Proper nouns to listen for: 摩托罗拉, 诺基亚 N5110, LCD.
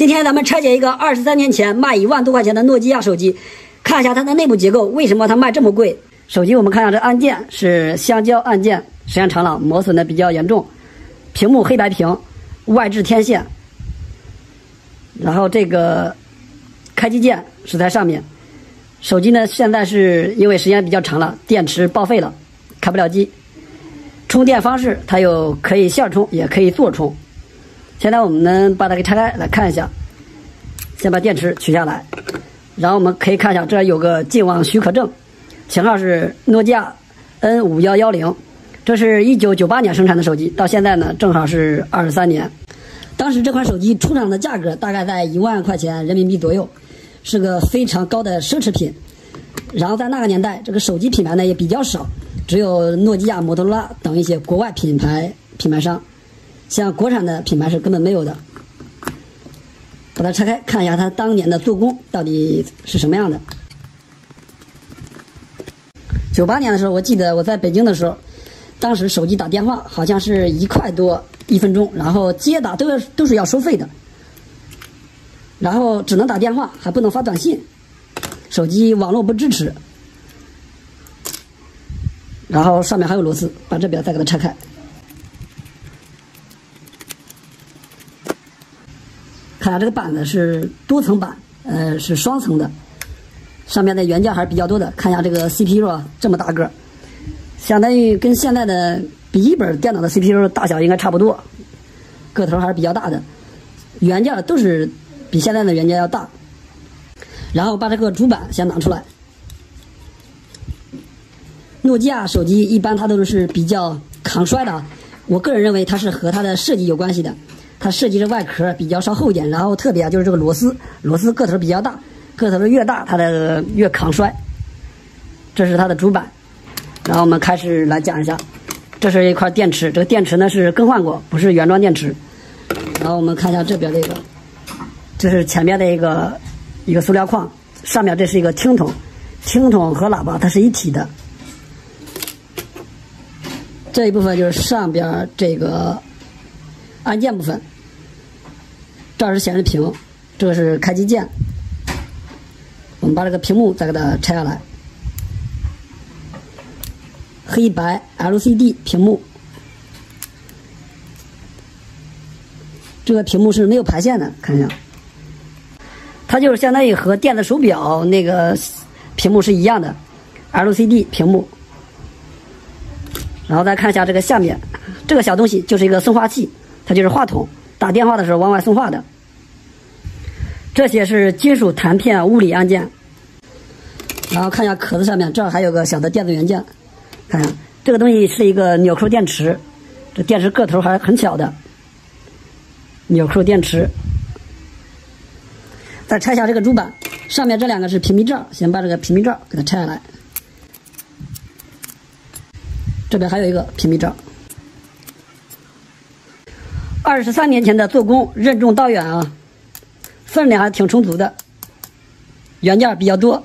今天咱们拆解一个23年前卖1万多块钱的诺基亚手机，看一下它的内部结构，为什么它卖这么贵？手机我们看一下，这按键是橡胶按键，时间长了磨损的比较严重。屏幕黑白屏，外置天线，然后这个开机键是在上面。手机呢，现在是因为时间比较长了，电池报废了，开不了机。充电方式它有可以线充，也可以座充。现在我们把它给拆开来看一下，先把电池取下来，然后我们可以看一下，这有个进网许可证，型号是诺基亚 N5110， 这是1998年生产的手机，到现在呢正好是23年。当时这款手机出厂的价格大概在1万块钱人民币左右，是个非常高的奢侈品。然后在那个年代，这个手机品牌呢也比较少，只有诺基亚、摩托罗拉等一些国外品牌商，像国产的品牌是根本没有的。把它拆开看一下它当年的做工到底是什么样的。98年的时候，我记得我在北京的时候，当时手机打电话好像是1块多一分钟，然后接打都是要收费的，然后只能打电话，还不能发短信，手机网络不支持。然后上面还有螺丝，把这边再给它拆开，看下这个板子是多层板，是双层的，上面的元件还是比较多的。看一下这个 CPU 啊，这么大个，相当于跟现在的笔记本电脑的 CPU 大小应该差不多，个头还是比较大的，元件都是比现在的元件要大。然后把这个主板先拿出来。诺基亚手机一般它都是比较抗摔的，我个人认为它是和它的设计有关系的。它设计的外壳比较稍厚一点，然后特别就是这个螺丝个头比较大，个头越大它的越抗摔。这是它的主板，然后我们开始来讲一下。这是一块电池，这个电池呢是更换过，不是原装电池。然后我们看一下这边这个，这是前面的一个塑料框，上面这是一个听筒，听筒和喇叭它是一体的。这一部分就是上边这个按键部分，这是显示屏，这个是开机键。我们把这个屏幕再给它拆下来，黑白 LCD 屏幕，这个屏幕是没有排线的，看一下，它就是相当于和电子手表那个屏幕是一样的 LCD 屏幕。然后再看一下这个下面，这个小东西就是一个送话器，它就是话筒，打电话的时候往外送话的。这些是金属弹片物理按键。然后看一下壳子上面，这儿还有个小的电子元件，看一下，这个东西是一个纽扣电池，这电池个头还很小的，纽扣电池。再拆下这个主板，上面这两个是屏蔽罩，先把这个屏蔽罩给它拆下来，这边还有一个屏蔽罩。23年前的做工任重道远啊，分量还挺充足的，元件比较多。